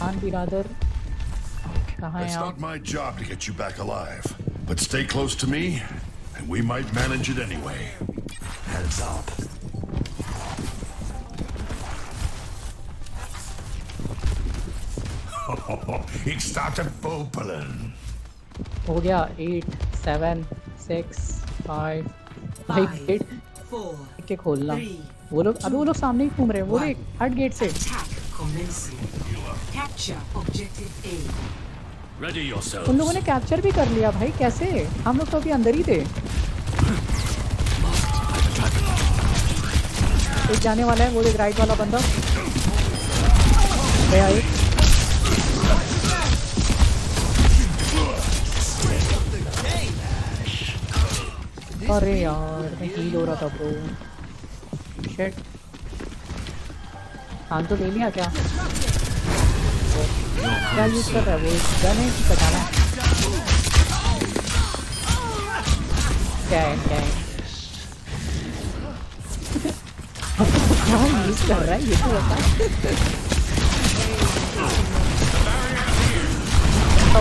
खान बिरादर कहाँ है आप? It's not my job to get you back alive, but stay close to me, and we might manage it anyway. Heads up. Ik starte popelen. हो गया 8, 7, 6, 5, 8, 4. इसे खोलना. वो लोग अभी वो लोग सामने ही घूम रहे हैं. वो एक हट गेट से. उन लोगों ने कैप्चर भी कर लिया भाई. कैसे? हम लोग तो अभी अंदर ही थे. एक जाने वाला है. वो देख राइट वाला बंदा गया. अरे यार मैं हील हो रहा था ब्रो. शिट. हाथ तो ले लिया क्या? क्या यूज कर रहा है वो? जाने की कटाना क्या है? क्या है क्या यूज कर रहा है ये तो बता.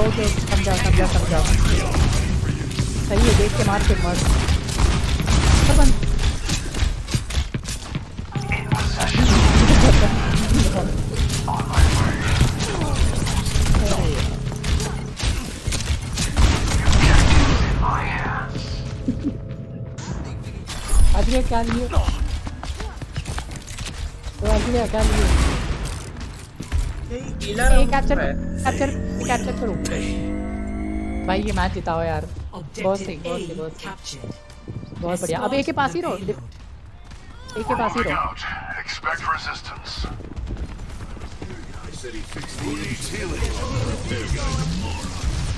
ओके समझा समझा समझा. सही है. देख के मार के मर. अजय क्या लिए? तो अजय क्या लिए? कैप्चर कैप्चर कैप्चर करो भाई. ये मैच जिताओ यार. बहुत सही बहुत सही बहुत बढ़िया. अब एक के पास ही रहो. एक के पास ही रहो.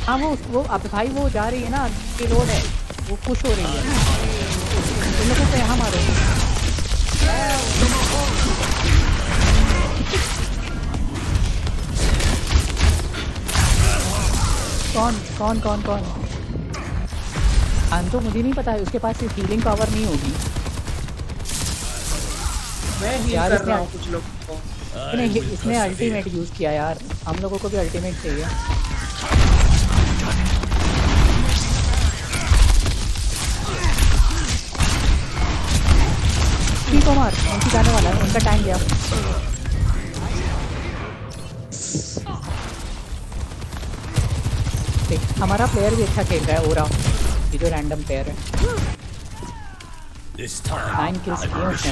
हाँ वो अब भाई वो जा रही है ना. ये रोड है. वो खुश हो रही है. तुम लोगों को यहाँ मारो. कौन कौन कौन कौन? तो मुझे नहीं पता है. उसके पास सिर्फ हीलिंग पावर नहीं होगी. मैं हील कर रहा हूँ कुछ लोग. नहीं इसने अल्टीमेट यूज किया यार. हम लोगों को भी अल्टीमेट चाहिए. ठीक है मार. उनकी जाने वाला है. उनका टाइम गया. हमारा प्लेयर भी अच्छा खेल रहा है. ओरा ये जो रैंडम प्लेयर है. 9 kills किए उसने.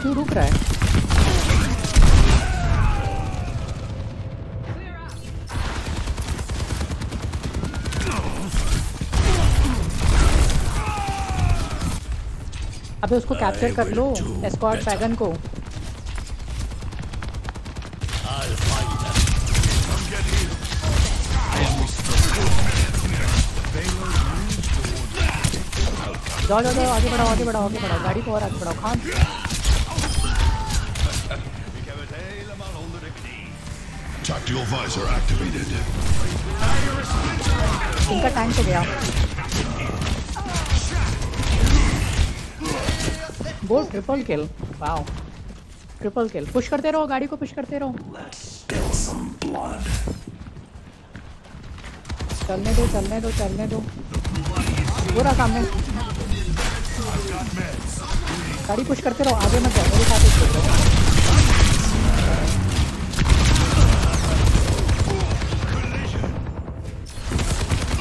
क्यों रुक रहा है? अबे उसको कैप्चर कर लो. एस्कॉर्ट वैगन को. जाओ जाओ जाओ. आगे बढ़ाओ आगे बढ़ाओ आगे बढ़ाओ. गाड़ी को और आगे बढ़ाओ. Khan tactical visor activated. उनका टाइम से गया. वो triple kill. Wow triple kill. Push करते रहो गाड़ी को. पुश करते रहो. चलने दो चलने दो चलने दो. पूरा सामने गाड़ी पुश करते रहो. आगे मत जाओ. मेरे साथ पुश करो.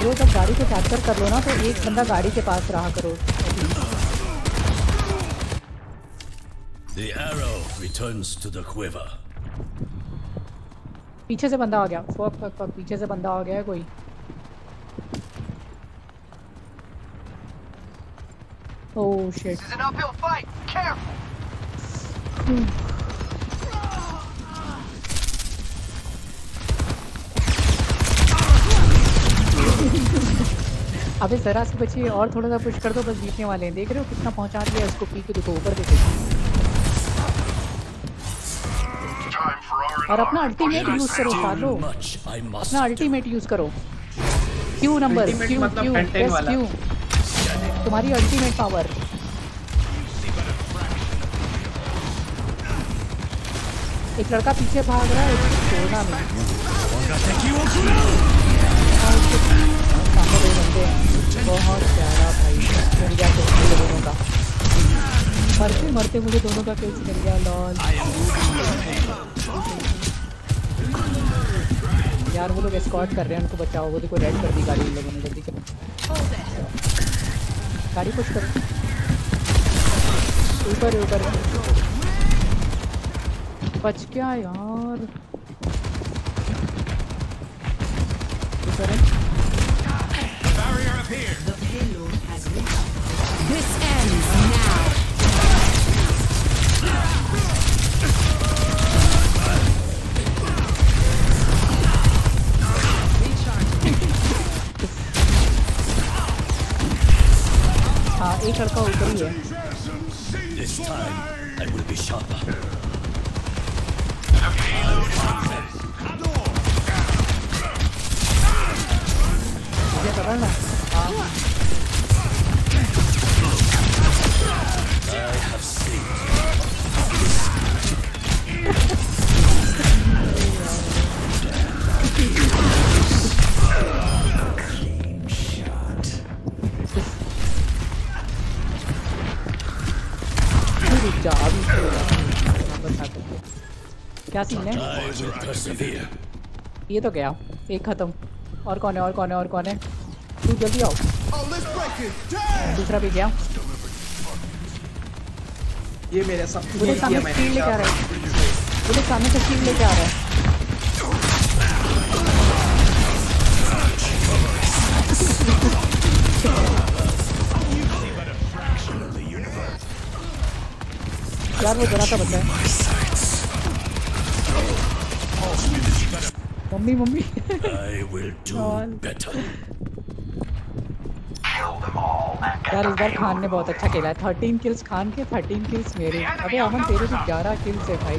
वो जब गाड़ी को कैप्चर कर लो ना तो एक बंदा गाड़ी के पास रहा करो. The arrow returns to the quiver. पीछे से बंदा आ गया. Fuck fuck fuck. पीछे से बंदा आ गया है कोई. Oh shit. This is an uphill fight. Careful. अबे जरा से बचिए. और थोड़ा सा पुश कर दो. बस जीतने वाले हैं. देख रहे हो कितना पहुंचा दिया उसको. पी के देखो ऊपर देखो. और अपना अल्टीमेट यूज करो. पालो अपना अल्टीमेट यूज करो. क्यू नंबर क्यू क्यू तुम्हारी अल्टीमेट पावर. एक लड़का पीछे भाग रहा है, उसको छोड़ना नहीं। बहुत प्यारा भाई दोनों का, मरते मरते मुझे दोनों का कैच मिल गया। लॉल यार वो लोग एस्कॉर्ट कर रहे हैं, उनको बचाओ। वो देखो रेड कर दी गाड़ी उन लोगों ने, जल्दी करो गाड़ी, कुछ करो। ऊपर ऊपर बच क्या यार, हाँ एक लड़का ऊपर ही है। क्या सीन है ये तो? गया एक खत्म। और कौन है, और कौन है, और कौन है? तू जल्दी आओ। दूसरा भी गया। ये मेरा सब पूरे सामने स्टील लेके आ रहा है, पूरे सामने से स्टील लेके आ रहा है। यार वो जरा सा बच्चा है। मम्मी मम्मी यार इस बार खान ने बहुत अच्छा खेला है। 13 किल्स खान के, 13 किल्स मेरे। अबे अमन तेरे से 11 किल्स है भाई।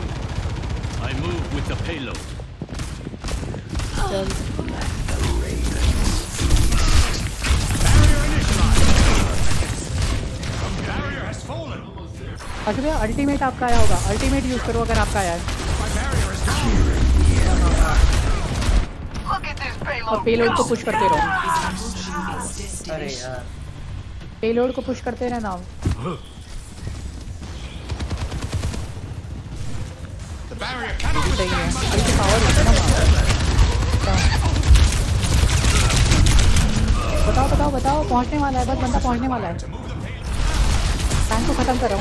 अच्छा भैया अल्टीमेट आपका आया होगा, अल्टीमेट यूज करो अगर आपका आया है। और पेलोड को पुश करते रहो। अरे यार पेलोड को पुश करते रहना। सही है इसकी पावर है ना। बताओ बताओ बताओ, पहुंचने वाला है, बस बंदा पहुंचने वाला है। टैंक को खत्म करो।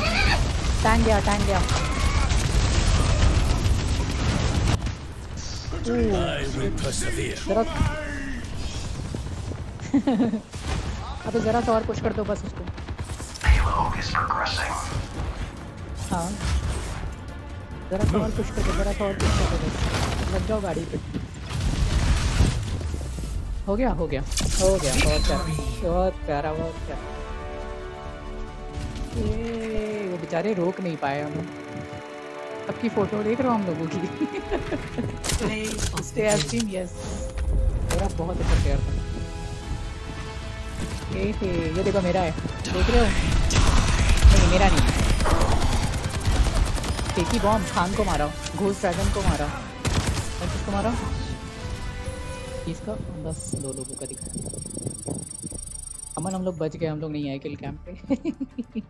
टैंक गया, टैंक गया। जरा अब जरा सा और पुश कर दो बस उसको। हाँ जरा सा और पुश कर दो, जरा सा और पुश कर दो, लग जाओ गाड़ी पे। हो गया हो गया हो गया। बहुत प्यारा बहुत प्यारा बहुत प्यारा। ये वो बेचारे रोक नहीं पाए हमें। आपकी फोटो देख रहा हूँ हम लोगों की। यस मेरा बहुत अच्छा प्लेयर था। ये देखो मेरा है, देख रहे हो? नहीं मेरा नहीं। टेकी बॉम्ब खान को मारा, घोस्ट ड्रैगन को मारा, किसको मारा? इसका बस 2 लोगों का दिखा। अमन हम लोग बच गए, हम लोग नहीं आए किल कैंप पे।